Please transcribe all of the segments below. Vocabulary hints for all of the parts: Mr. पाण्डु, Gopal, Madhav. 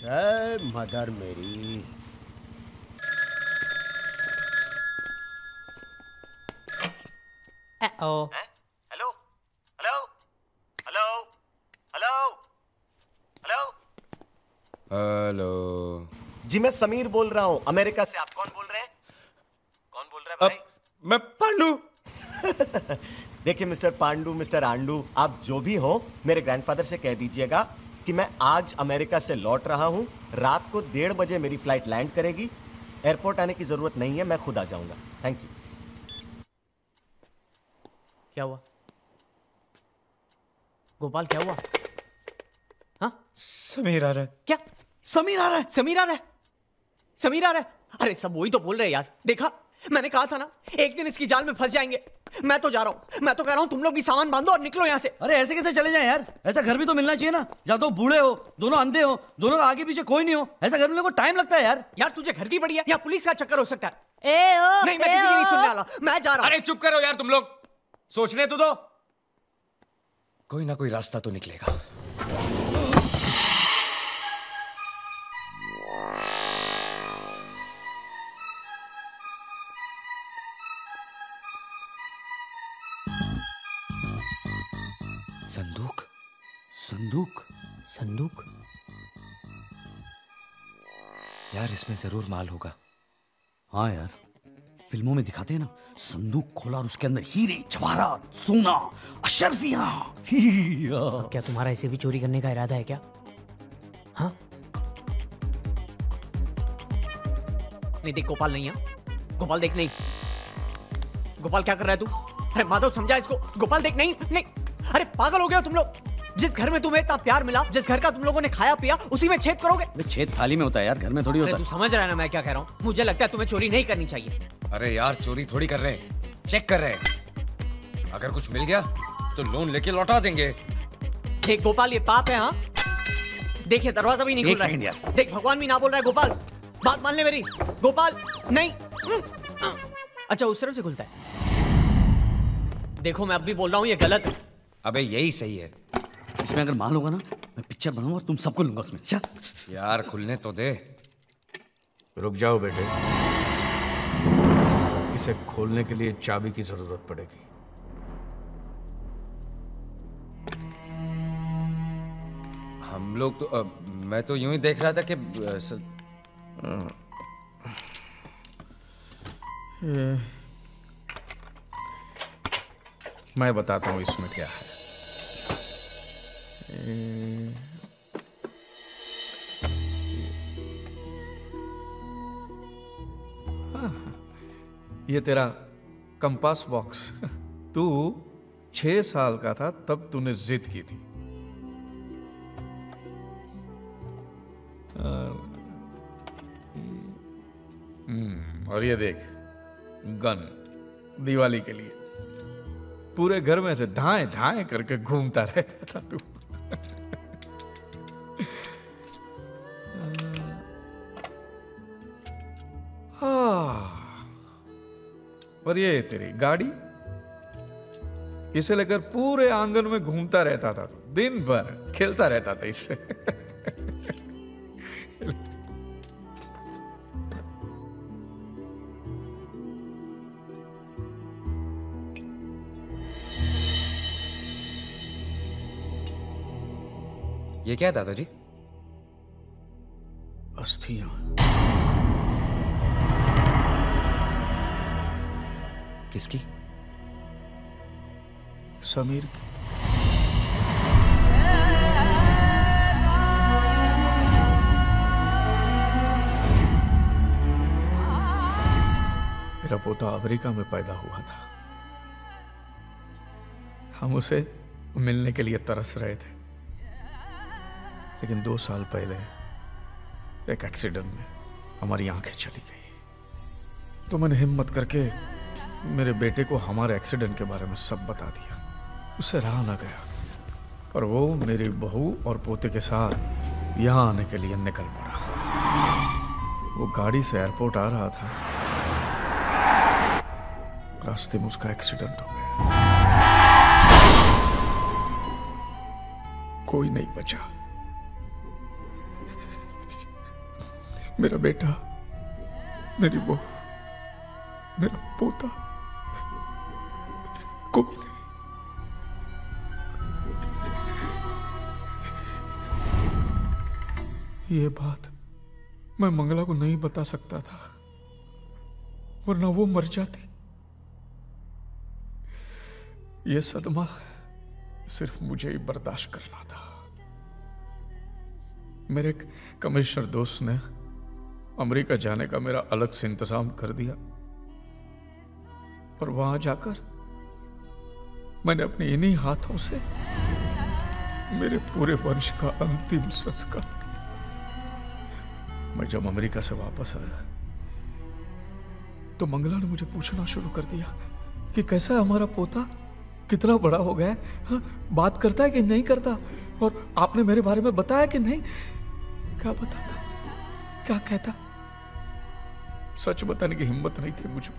जय mother Mary. Hello hello hello hello hello hello जी, मैं समीर बोल रहा हूँ अमेरिका से। आप कौन बोल रहे हैं? कौन बोल रहा है भाई? मैं पांडू। देखिए मिस्टर पांडू, मिस्टर आंडू, आप जो भी हो, मेरे ग्रैंडफादर से कह दीजिएगा कि मैं आज अमेरिका से लौट रहा हूँ। रात को 1:30 बजे मेरी फ्लाइट लैंड करेगी। एयरपोर्ट आने की जरूरत नहीं है, मैं खुद आ जाऊंगा। Thank you. क्या हुआ गोपाल, क्या हुआ? हाँ, समीर आ रहा है। क्या समीर आ रहा है? समीर आ रहा है, समीर आ रहा है। अरे सब वही तो बोल रहे हैं यार। देखा, मैंने कहा था ना एक दिन इसकी जाल में फंस जाएंगे। मैं तो जा रहा हूँ, मैं तो कह रहा हूँ तुम लोग भी सामान बांधो और निकलो यहाँ से। अरे ऐसे कैसे चले जाएं यार, ऐसा घर भी तो मिलना चाहिए ना। या तो बूढ़े हो, दोनों अंधे हो, दोनों का आगे पीछे कोई नहीं हो, ऐसा घर मिलने को टाइम लगता है यार। यार तुझे घर की पड़ी है या पुलिस का चक्कर हो सकता है? नहीं, मैं किसी की नहीं सुनने वाला, मैं जा रहा हूँ। अरे चुप करो यार, तुम लोग सोचने तो दो, कोई ना कोई रास्ता तो निकलेगा। संदूक, संदूक, संदूक यार, इसमें जरूर माल होगा। हाँ यार, फिल्मों में दिखाते हैं ना, संदूक खोला और उसके अंदर हीरे, जवाहरात, सोना, अशर्फिया। क्या तुम्हारा इसे भी चोरी करने का इरादा है क्या? हाँ? नहीं देख गोपाल, नहीं है गोपाल, देख नहीं गोपाल, क्या कर रहा है तू? अरे माधव समझा इसको, गोपाल देख, नहीं नहीं। अरे पागल हो गया तुम लोग, जिस घर में तुम्हें इतना प्यार मिला, जिस घर का तुम लोगों ने खाया पिया, उसी में छेद करोगे? छेद थाली में होता है यार, घर में थोड़ी होता है। तू समझ रहा है ना मैं क्या कह रहा हूँ? मुझे लगता है तुम्हें चोरी नहीं करनी चाहिए। अरे यार चोरी थोड़ी कर रहे हैं, चेक कर रहे हैं, अगर कुछ मिल गया तो लोन लेके लौटा देंगे। देख गोपाल ये पाप है। हाँ देखिए दरवाजा भी नहीं खुल रहा है, देख भगवान भी ना बोल रहा है। गोपाल बात मान ले मेरी, गोपाल नहीं। अच्छा उस तरफ से खुलता है, देखो मैं अब भी बोल रहा हूँ ये गलत है। अबे यही सही है, इसमें अगर माल होगा ना मैं पिक्चर बनाऊंगा और तुम सबको लूंगा उसमें। अच्छा यार खुलने तो दे। रुक जाओ बेटे, इसे खोलने के लिए चाबी की जरूरत पड़ेगी। हम लोग तो मैं तो यूं ही देख रहा था कि मैं बताता हूँ इसमें क्या है। ये तेरा कंपास बॉक्स। तू 6 साल का था तब तूने जिद की थी। और ये देख गन, दिवाली के लिए पूरे घर में से धाए धाए करके घूमता रहता था तू। और ये तेरी गाड़ी, इसे लेकर पूरे आंगन में घूमता रहता था तू, दिन भर खेलता रहता था इससे। ये क्या है दादाजी? अस्थियां। किसकी? समीर की। मेरा पोता अमेरिका में पैदा हुआ था, हम उसे मिलने के लिए तरस रहे थे, लेकिन 2 साल पहले एक एक्सीडेंट में हमारी आंखें चली गई। तो मैंने हिम्मत करके मेरे बेटे को हमारे एक्सीडेंट के बारे में सब बता दिया, उसे रहा ना गया और वो मेरी बहू और पोते के साथ यहाँ आने के लिए निकल पड़ा। वो गाड़ी से एयरपोर्ट आ रहा था, रास्ते में उसका एक्सीडेंट हो गया, कोई नहीं बचा। मेरा बेटा, मेरी बहू, मेरा पोता, कोई नहीं। ये बात मैं मंगला को नहीं बता सकता था, वरना वो मर जाती। ये सदमा सिर्फ मुझे ही बर्दाश्त करना था। मेरे एक कमिश्नर दोस्त ने अमेरिका जाने का मेरा अलग से इंतजाम कर दिया, और वहां जाकर मैंने अपने इन्हीं हाथों से मेरे पूरे वंश का अंतिम संस्कार किया। मैं जब अमेरिका से वापस आया तो मंगला ने मुझे पूछना शुरू कर दिया कि कैसा है हमारा पोता, कितना बड़ा हो गया, हाँ, बात करता है कि नहीं करता, और आपने मेरे बारे में बताया कि नहीं, क्या बताता, क्या कहता। सच बताने की हिम्मत नहीं थी मुझे।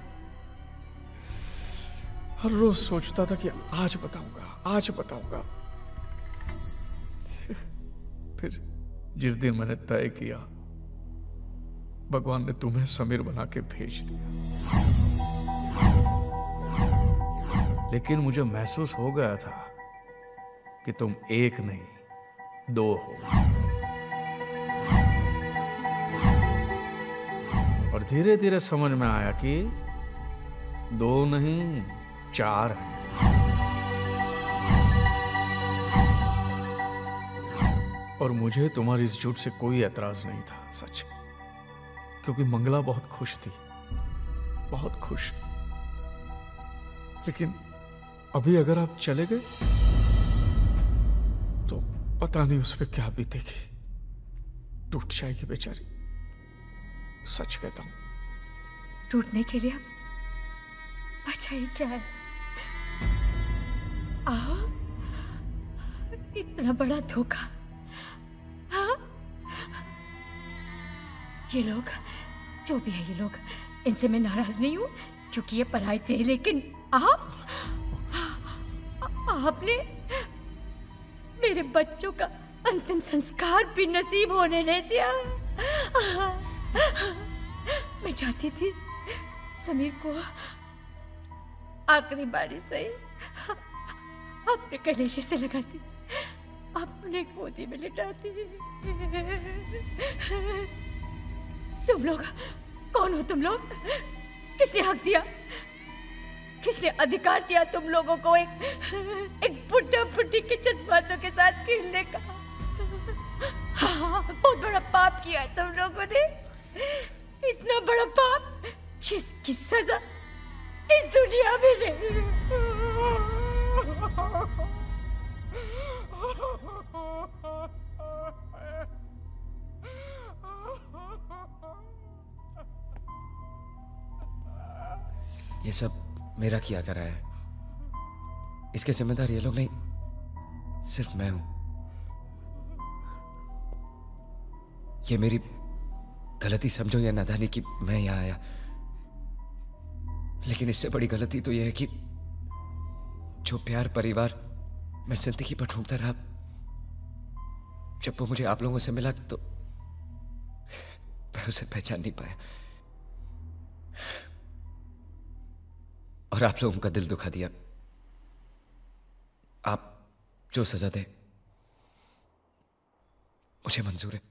हर रोज सोचता था कि आज बताऊंगा, आज बताऊंगा। फिर जिस दिन मैंने तय किया, भगवान ने तुम्हें समीर बना के भेज दिया। लेकिन मुझे महसूस हो गया था कि तुम एक नहीं, दो हो। और धीरे धीरे समझ में आया कि दो नहीं, चार हैं। और मुझे तुम्हारी इस झूठ से कोई ऐतराज नहीं था, सच, क्योंकि मंगला बहुत खुश थी, बहुत खुश। लेकिन अभी अगर आप चले गए तो पता नहीं उस पे क्या बीतेगी, टूट जाएगी बेचारी, सच कहता हूं। टूटने के लिए बचा ही क्या है। आओ, इतना बड़ा धोखा। हाँ? ये लोग जो भी है, ये लोग, इनसे मैं नाराज नहीं हूं क्योंकि ये पराये थे, लेकिन आपने मेरे बच्चों का अंतिम संस्कार भी नसीब होने नहीं दिया। मैं चाहती थी समीर को आखिरी बारी सही अपने कलेजे से लगाती, अपने गोदी में लिटाती। तुम लोग कौन हो? तुम लोग, किसने हक दिया, किसने अधिकार दिया तुम लोगों को एक बुढ़ा बुढ़ी के जज्बातों के साथ खेलने का? हाँ, बहुत बड़ा पाप किया है तुम लोगों ने, इतना बड़ा पाप जिसकी सजा इस दुनिया में नहीं। ये सब मेरा किया करा है, इसके जिम्मेदार ये लोग नहीं, सिर्फ मैं हूं। ये मेरी गलती समझो या नादानी कि मैं यहां आया, लेकिन इससे बड़ी गलती तो यह है कि जो प्यार, परिवार मैं जिंदगी पर ढूंढता रहा, जब वो मुझे आप लोगों से मिला तो मैं उसे पहचान नहीं पाया, और आप लोगों का दिल दुखा दिया। आप जो सजा दे मुझे मंजूर है।